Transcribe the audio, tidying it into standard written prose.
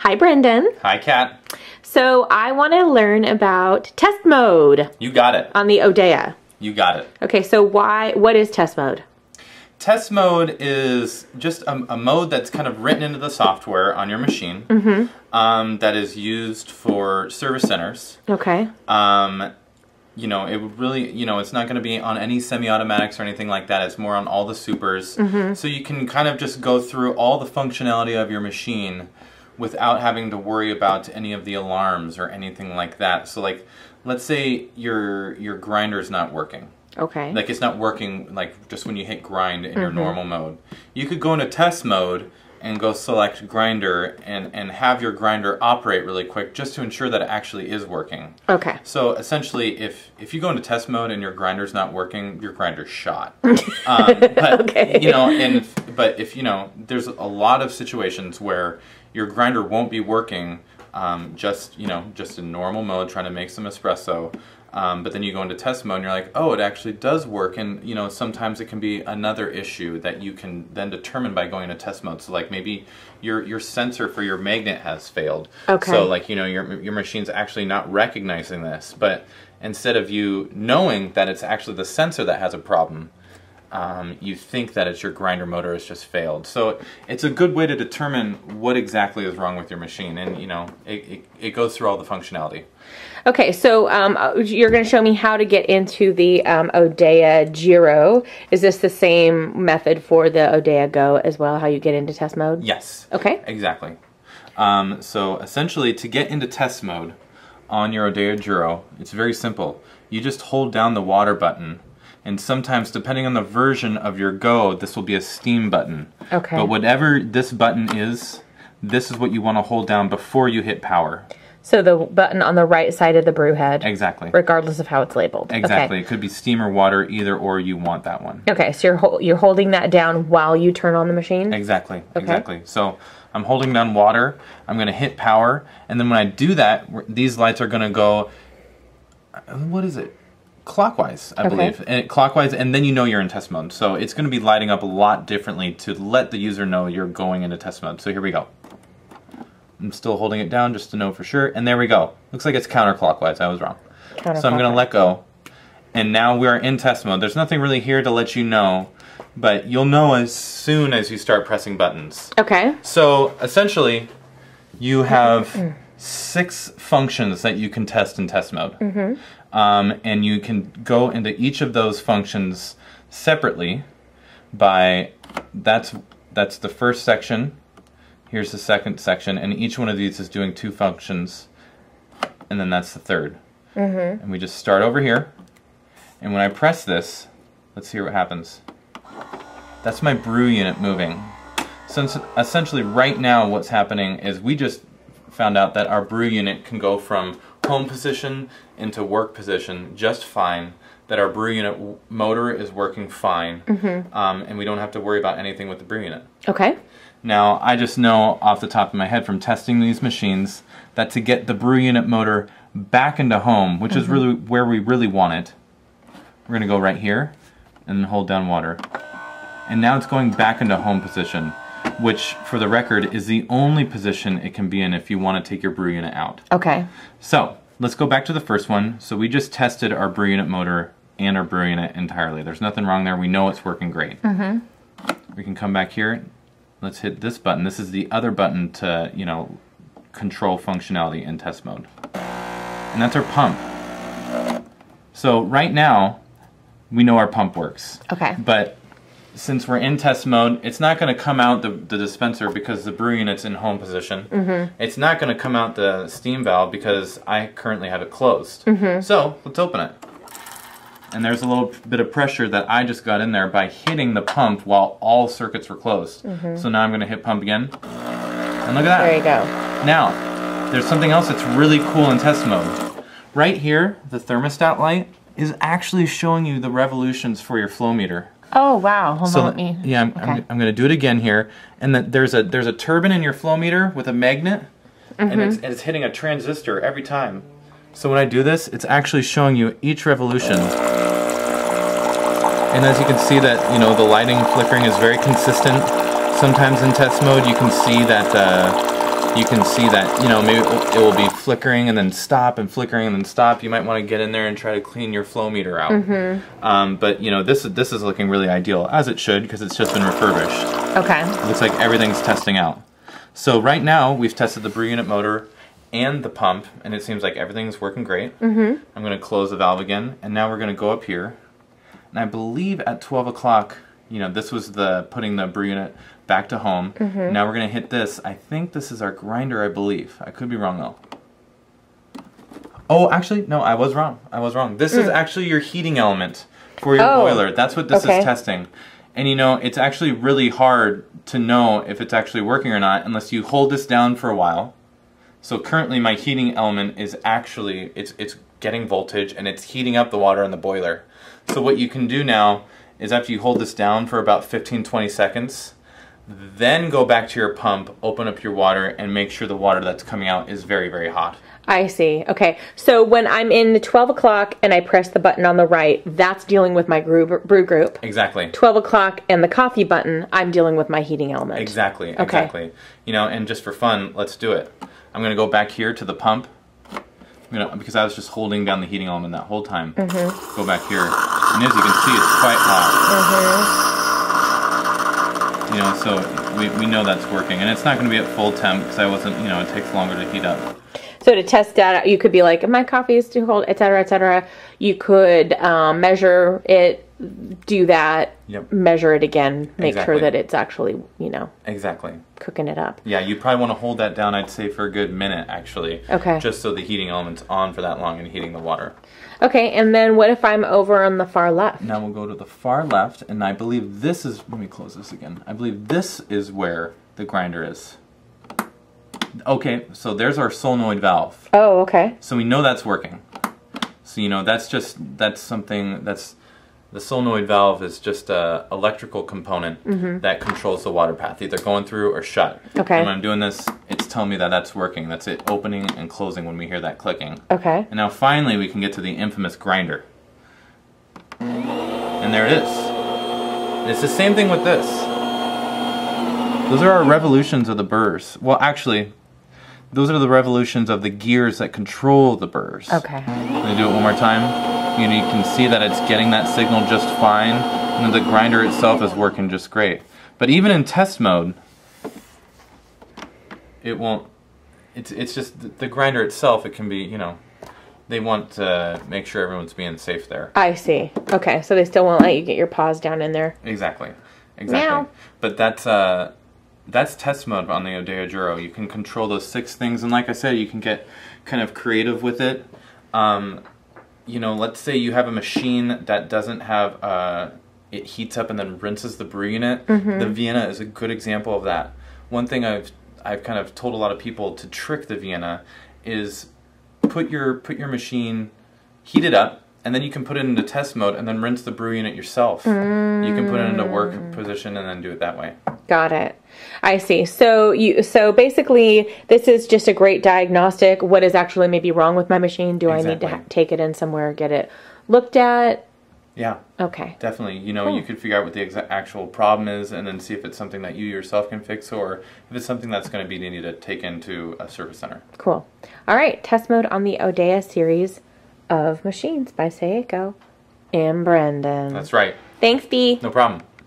Hi, Brendan. Hi, Kat. So I want to learn about test mode. You got it. On the Odea. You got it. Okay, so what is test mode? Test mode is just a mode that's kind of written into the software on your machine, mm-hmm. That is used for service centers. Okay. You know, it would really, you know, it's not going to be on any semi-automatics or anything like that. It's more on all the supers. Mm-hmm. So you can kind of just go through all the functionality of your machine without having to worry about any of the alarms or anything like that. So, like, let's say your grinder's not working. Okay. Like, it's not working, like, just when you hit grind in mm-hmm. your normal mode. You could go into test mode and go select grinder and have your grinder operate really quick just to ensure that it actually is working. Okay. So essentially, if you go into test mode and your grinder's not working, your grinder's shot. But, okay. You know, but if, you know, there's a lot of situations where your grinder won't be working just, you know, just in normal mode trying to make some espresso. But then you go into test mode and you're like, oh, it actually does work. And, you know, sometimes it can be another issue that you can then determine by going into test mode. So, like, maybe your sensor for your magnet has failed. Okay. So, like, you know, your machine's actually not recognizing this. But instead of you knowing that it's actually the sensor that has a problem, you think that it's your grinder motor has just failed. So it's a good way to determine what exactly is wrong with your machine. And, you know, it goes through all the functionality. Okay, so you're going to show me how to get into the Odea Giro. Is this the same method for the Odea Go as well, how you get into test mode? Yes. Okay. Exactly. So essentially, to get into test mode on your Odea Giro, it's very simple. You just hold down the water button. And sometimes, depending on the version of your Go, this will be a steam button. Okay. But whatever this button is, this is what you want to hold down before you hit power. So the button on the right side of the brew head. Exactly. Regardless of how it's labeled. Exactly. Okay. It could be steam or water, either or. You want that one. Okay. So you're holding that down while you turn on the machine? Exactly. Okay. Exactly. So I'm holding down water. I'm going to hit power. And then when I do that, these lights are going to go, what is it? Clockwise, I believe. And clockwise, and then you know you're in test mode. So it's going to be lighting up a lot differently to let the user know you're going into test mode. So here we go. I'm still holding it down just to know for sure. And there we go. Looks like it's counterclockwise. I was wrong. So I'm going to let go. And now we are in test mode. There's nothing really here to let you know, but you'll know as soon as you start pressing buttons. Okay. So essentially, you have 6 functions that you can test in test mode. Mm-hmm. And you can go into each of those functions separately by, that's the first section, here's the second section, and each one of these is doing 2 functions, and then that's the third. Mm-hmm. And we just start over here, and when I press this, let's hear what happens. That's my brew unit moving. Since essentially right now what's happening is we just found out that our brew unit can go from home position into work position just fine, that our brew unit motor is working fine, mm-hmm. And we don't have to worry about anything with the brew unit. Okay. Now, I just know off the top of my head from testing these machines that to get the brew unit motor back into home, which mm-hmm. is really where we really want it, we're going to go right here and hold down water. And now it's going back into home position, which, for the record, is the only position it can be in if you want to take your brew unit out. Okay. So, let's go back to the first one. So we just tested our brew unit motor and our brew unit entirely. There's nothing wrong there. We know it's working great. Mm-hmm. We can come back here. Let's hit this button. This is the other button to, you know, control functionality in test mode. And that's our pump. So right now, we know our pump works. Okay. But since we're in test mode, it's not going to come out the dispenser because the brew unit's in home position. Mm-hmm. It's not going to come out the steam valve because I currently have it closed. Mm-hmm. So let's open it. And there's a little bit of pressure that I just got in there by hitting the pump while all circuits were closed. Mm-hmm. So now I'm going to hit pump again. And look at that. There you go. Now, there's something else that's really cool in test mode. Right here, the thermostat light is actually showing you the revolutions for your flow meter. Oh wow! Hold on, let me. Yeah, I'm going to do it again here. And then there's a turbine in your flow meter with a magnet, mm-hmm. and it's hitting a transistor every time. So when I do this, it's actually showing you each revolution. And as you can see, that, you know, the lighting flickering is very consistent. Sometimes in test mode, you can see that you can see that, you know, maybe it will be flickering and then stop and flickering and then stop. You might want to get in there and try to clean your flow meter out. Mm-hmm. But, you know, this is looking really ideal, as it should, because it's just been refurbished. Okay. It looks like everything's testing out. So right now, we've tested the brew unit motor and the pump, and it seems like everything's working great. Mm-hmm. I'm going to close the valve again, and now we're going to go up here. And I believe at 12 o'clock, you know, this was the putting the brew unit back to home. Mm-hmm. Now we're going to hit this. I think this is our grinder, I believe. I could be wrong, though. Oh, actually, no, I was wrong. I was wrong. This is actually your heating element for your boiler. That's what this is testing. And, you know, it's actually really hard to know if it's actually working or not unless you hold this down for a while. So currently my heating element is actually, it's getting voltage and it's heating up the water in the boiler. So what you can do now is after you hold this down for about 15-20 seconds, then go back to your pump, open up your water, and make sure the water that's coming out is very, very hot. I see. Okay. So when I'm in the 12 o'clock and I press the button on the right, that's dealing with my brew group. Exactly. 12 o'clock and the coffee button, I'm dealing with my heating element. Exactly. Okay. Exactly. You know, and just for fun, let's do it. I'm going to go back here to the pump, you know, because I was just holding down the heating element that whole time. Mm-hmm. Go back here. And as you can see, it's quite hot. Mm-hmm. You know, so we know that's working. And it's not going to be at full temp because I wasn't, you know, it takes longer to heat up. So to test data, you could be like, my coffee is too cold, et cetera, et cetera. You could measure it, do that, measure it again, make sure that it's actually, you know, cooking it up. Yeah, you probably want to hold that down, I'd say, for a good minute, actually. Okay. Just so the heating element's on for that long and heating the water. Okay, and then what if I'm over on the far left? Now we'll go to the far left, and I believe this is, let me close this again. I believe this is where the grinder is. Okay, so there's our solenoid valve. Oh, okay. So we know that's working. So, you know, that's just, that's something, that's, the solenoid valve is just a electrical component that controls the water path, either going through or shut. Okay. And when I'm doing this, it's telling me that that's working. That's it opening and closing when we hear that clicking. Okay. And now finally we can get to the infamous grinder. And there it is. And it's the same thing with this. Those are our revolutions of the burrs. Well, actually, those are the revolutions of the gears that control the burrs. Okay. Let me do it one more time. You know, you can see that it's getting that signal just fine, and the grinder itself is working just great. But even in test mode, it won't. It's just the grinder itself. It can be, you know, they want to make sure everyone's being safe there. I see. Okay, so they still won't let you get your paws down in there. Exactly. Exactly. Meow. But that's test mode on the Odea Giro. You can control those 6 things, and like I said, you can get kind of creative with it. You know, let's say you have a machine that doesn't have, it heats up and then rinses the brew unit. Mm-hmm. The Vienna is a good example of that. One thing I've kind of told a lot of people to trick the Vienna is put your machine, heat it up, and then you can put it into test mode and then rinse the brew unit yourself. Mm. You can put it into work position and then do it that way. Got it. I see. So so basically this is just a great diagnostic. What is actually maybe wrong with my machine? Do I need to take it in somewhere, get it looked at? Yeah. Okay. Definitely. You know, you could figure out what the actual problem is and then see if it's something that you yourself can fix or if it's something that's going to be needed to take into a service center. Cool. All right. Test mode on the Odea series of machines by Saeco and Brendan. That's right. Thanks, Bea. No problem.